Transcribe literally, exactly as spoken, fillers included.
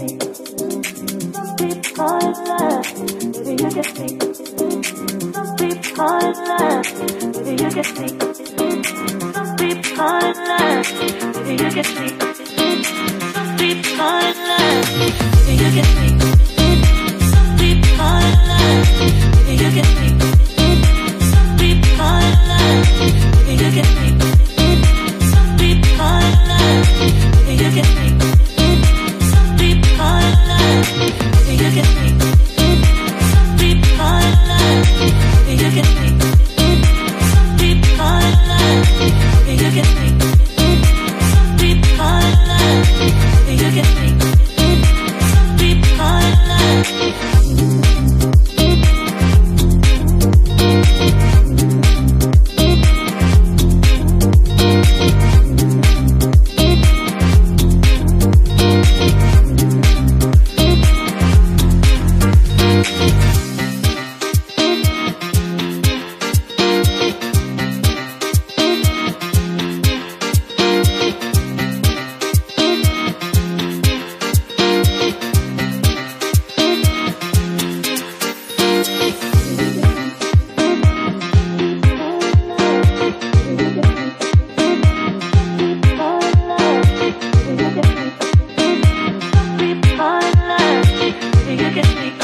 me. Those people are in love. Maybe you get me. Those people are in love. Maybe you get me. Those people are in love. Maybe you get me. Those people are in love. Maybe you get me. Some people are in love. Maybe you get me. Some people are in love. Maybe you get me. Some people are in love. Maybe you get me. You get me. Some people are in love. You get me. Some people are in love. You get me. Some people are in love. You get me. Some people are in you get me.